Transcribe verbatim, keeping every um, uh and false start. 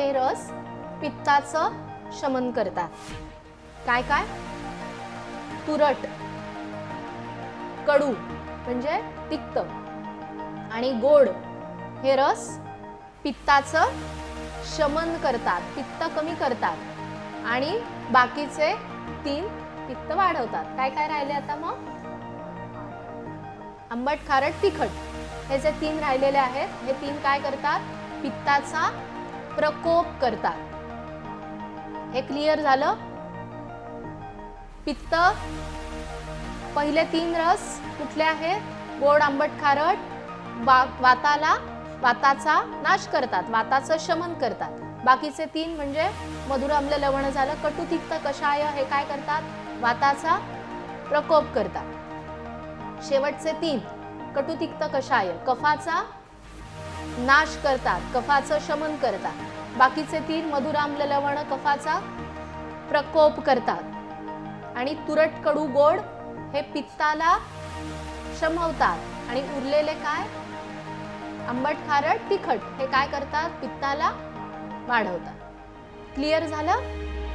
हे रस पित्ताचं शमन करतात। काय काय तुरट, कडू म्हणजे तिक्त आणि गोड हे रस पित्ताचं शमन करतात, पित्त कमी करतात आणि बाकीचे तीन पित्त वाढवतात। काय काय राहिले आता मग? आंबट, खारट, तिखट हे जे तीन राहिलेले आहेत हे तीन काय करतात? पित्ताचा प्रकोप करतात। हे क्लियर झालं? पित्त पहिले तीन रस कुठले आहेत? गोड, आंबट, खारट वाताला वाताचा नाश करतात, वाताचं शमन करतात। बाकीचे तीन म्हणजे मधुर, आम्ल, लवण झालं। कटु, तिक्त, कषाय हे काय करतात? वाताचा प्रकोप करतात। शेवटचे तीन कटु, तिक्त, कषाय कफाचा नाश करतात, कफाचं शमन करतात। बाकीचे तीन मधुर, आम्ल, लवण कफाचा प्रकोप करतात आणि तुरट, कडू, गोड हे पित्ताला शमवतात आणि उरलेले काय? आंबट, खारट, तिखट हे काय करतात? पित्ताला वाढवतात। क्लिअर झालं?